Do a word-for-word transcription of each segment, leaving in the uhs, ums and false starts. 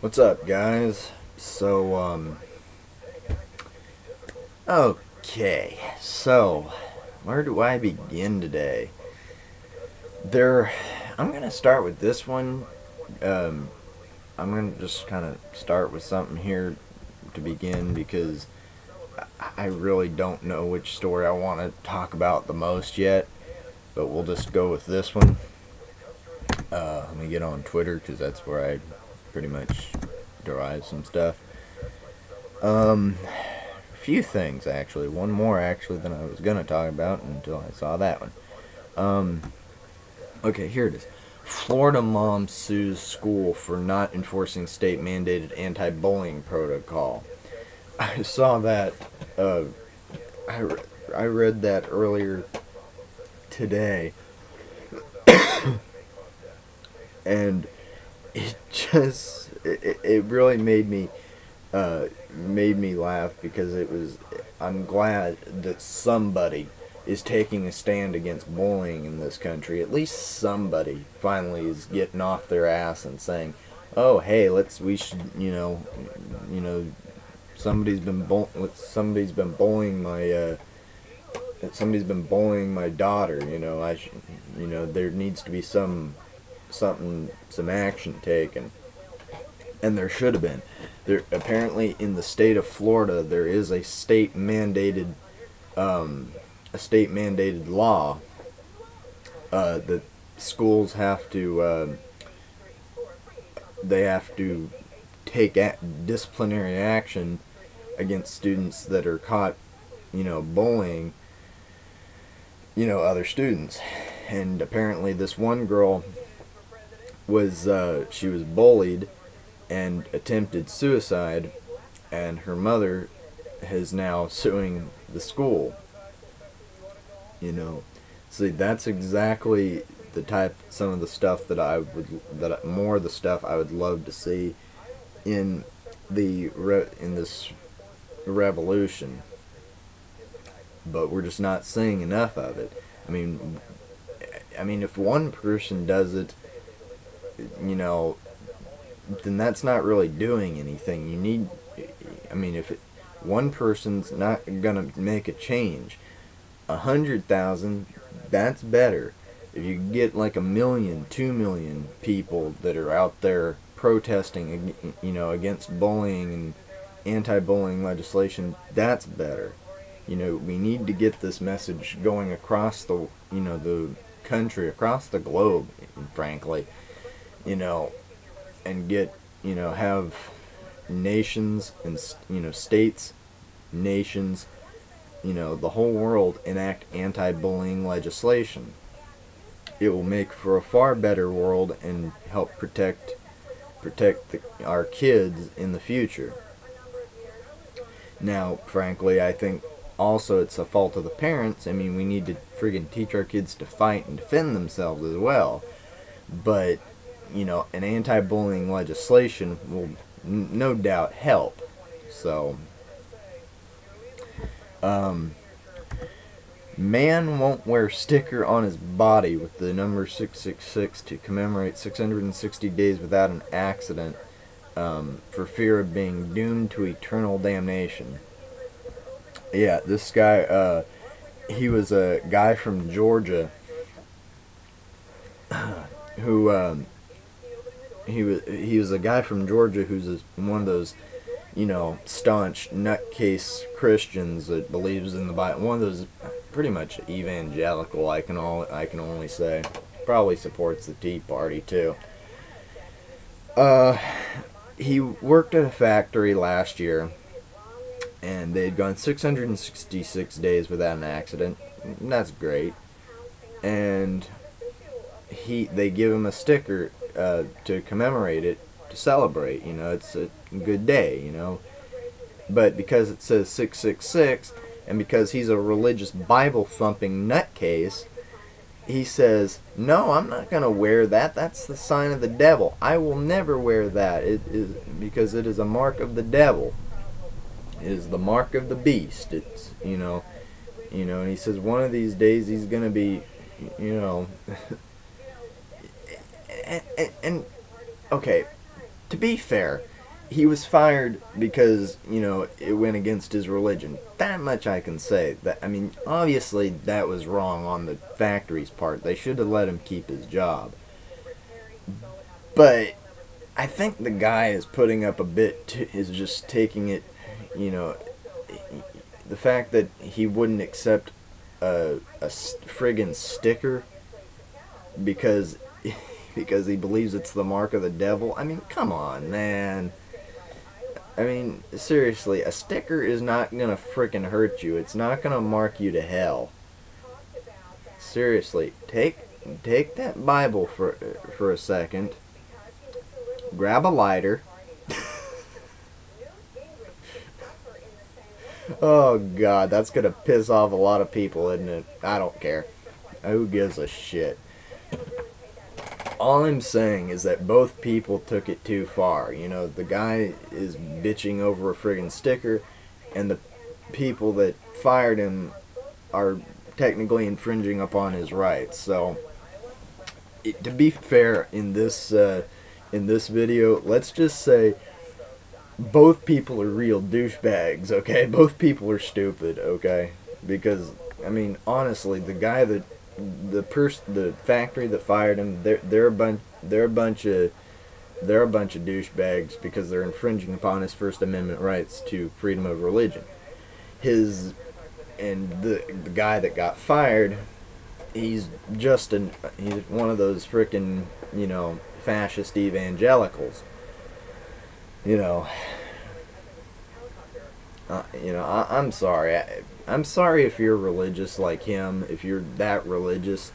What's up, guys? So, um... okay, so, where do I begin today? There, I'm gonna start with this one. Um, I'm gonna just kind of start with something here to begin, because I really don't know which story I want to talk about the most yet, but we'll just go with this one. Uh, let me get on Twitter, because that's where I pretty much derive some stuff. Um, a few things, actually. One more, actually, than I was going to talk about until I saw that one. Um, okay, here it is. Florida mom sues school for not enforcing state-mandated anti-bullying protocol. I saw that, uh, I, re I read that earlier today, and it just, it, it really made me, uh, made me laugh, because it was, I'm glad that somebody is taking a stand against bullying in this country. At least somebody finally is getting off their ass and saying, oh, hey, let's, we should, you know, you know, somebody's been bull somebody's been bullying my uh, somebody's been bullying my daughter. You know, I sh you know there needs to be some something some action taken, and there should have been. There apparently in the state of Florida there is a state mandated um, a state mandated law uh, that schools have to uh, they have to take at disciplinary action against students that are caught, you know, bullying, you know, other students. And apparently this one girl was, uh, she was bullied and attempted suicide, and her mother is now suing the school. You know, see, that's exactly the type, some of the stuff that I would, that more of the stuff I would love to see in the re in this revolution, but we're just not seeing enough of it. I mean, I mean, if one person does it, you know, then that's not really doing anything. You need, I mean, if it, one person's not gonna make a change, a hundred thousand, that's better. If you get like a million, two million people that are out there protesting, you know, against bullying and anti-bullying legislation, that's better. You know, we need to get this message going across the, you know, the country, across the globe, frankly, you know, and get, you know, have nations and, you know, states, nations, you know, the whole world enact anti-bullying legislation. It will make for a far better world and help protect protect the, our kids in the future. Now, frankly, I think also it's a fault of the parents. I mean, we need to friggin' teach our kids to fight and defend themselves as well. But, you know, an anti-bullying legislation will n no doubt help. So, um, man won't wear sticker on his body with the number six six six to commemorate six hundred sixty days without an accident, um, for fear of being doomed to eternal damnation. Yeah, this guy, uh, he was a guy from Georgia who, um, he was, he was a guy from Georgia who's a, one of those, you know, staunch nutcase Christians that believes in the Bible. One of those pretty much evangelical, I can all I can only say. Probably supports the Tea Party too. Uh, he worked at a factory last year, and they had gone six hundred sixty-six days without an accident. That's great. And he they give him a sticker uh, to commemorate it, to celebrate. You know, it's a good day, you know, but because it says six six six, and because he's a religious Bible thumping nutcase, he says, no, I'm not gonna wear that, that's the sign of the devil, I will never wear that, it is because it is a mark of the devil, it is the mark of the beast. It's, you know, you know, and he says one of these days he's gonna be, you know, and, and, and okay, To be fair, he was fired because, you know, it went against his religion. That much I can say. That, I mean, obviously that was wrong on the factory's part. They should have let him keep his job. But I think the guy is putting up a bit, t is just taking it, you know, the fact that he wouldn't accept a, a friggin' sticker because because he believes it's the mark of the devil. I mean, come on, man. I mean, seriously, a sticker is not gonna frickin' hurt you. It's not gonna mark you to hell. Seriously, take take that Bible for for a second. Grab a lighter. Oh God, that's gonna piss off a lot of people, isn't it? I don't care. Who gives a shit? All I'm saying is that both people took it too far. You know, the guy is bitching over a friggin' sticker, and the people that fired him are technically infringing upon his rights. So, it, to be fair, in this uh, in this video, let's just say both people are real douchebags. Okay, both people are stupid. Okay, because I mean, honestly, the guy that The pers the factory that fired him, they're they're a bunch they're a bunch of they're a bunch of douchebags because they're infringing upon his First Amendment rights to freedom of religion. His and the the guy that got fired, he's just an he's one of those frickin', you know, fascist evangelicals. You know, uh, you know I, I'm sorry. I, I'm sorry if you're religious like him, if you're that religious,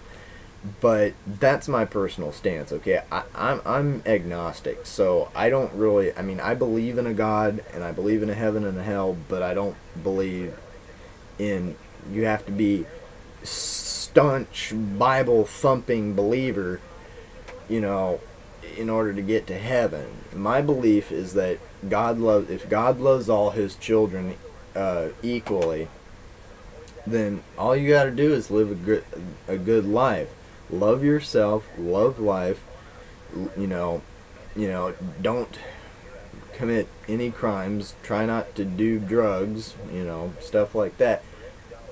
but that's my personal stance, okay? I, I'm, I'm agnostic, so I don't really, I mean, I believe in a God, and I believe in a heaven and a hell, but I don't believe in, you have to be staunch, Bible-thumping believer, you know, in order to get to heaven. My belief is that God loves, if God loves all his children uh, equally, then all you got to do is live a good, a good life. Love yourself, love life, you know, you know, don't commit any crimes, try not to do drugs, you know, stuff like that,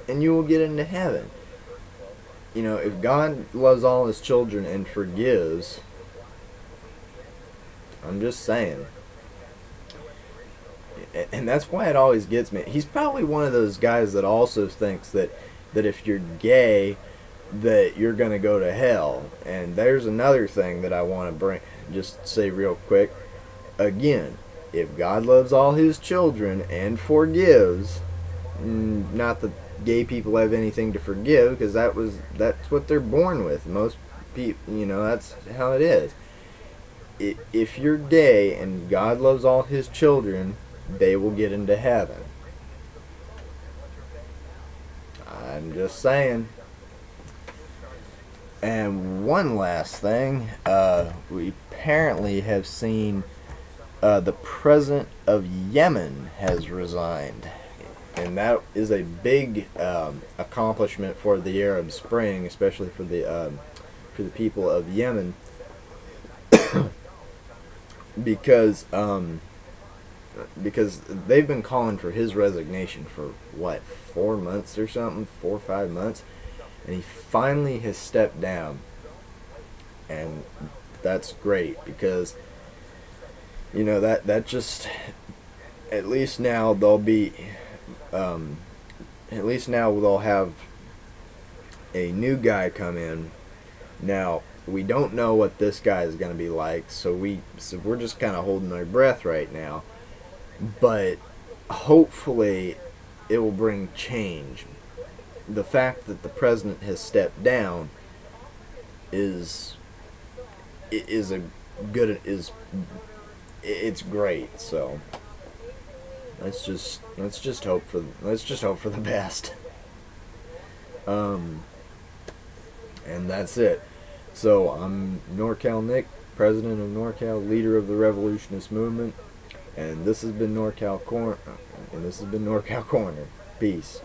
and you will get into heaven. You know, if God loves all his children and forgives, I'm just saying. And that's why it always gets me. He's probably one of those guys that also thinks that that if you're gay, that you're gonna go to hell. And there's another thing that I want to bring, just say real quick. Again, if God loves all his children and forgives, not that gay people have anything to forgive, because that was that's what they're born with. Most people, you know, that's how it is. If you're gay and God loves all his children, they will get into heaven. I'm just saying. And one last thing, uh, we apparently have seen uh, the president of Yemen has resigned, and that is a big um, accomplishment for the Arab Spring, especially for the um, for the people of Yemen, because. Um, Because they've been calling for his resignation for, what, four months or something? Four or five months? And he finally has stepped down. And that's great because, you know, that, that just, at least now they'll be, um, at least now they'll have a new guy come in. Now, we don't know what this guy is going to be like, so, we, so we're just kind of holding our breath right now. But hopefully it will bring change. The fact that the president has stepped down is is a good is it's great. So let's just let's just hope for let's just hope for the best. Um, and that's it. So I'm NorCal Nick, president of NorCal, leader of the revolutionist movement. And this has been NorCal Corner. And this has been NorCal Corner. Peace.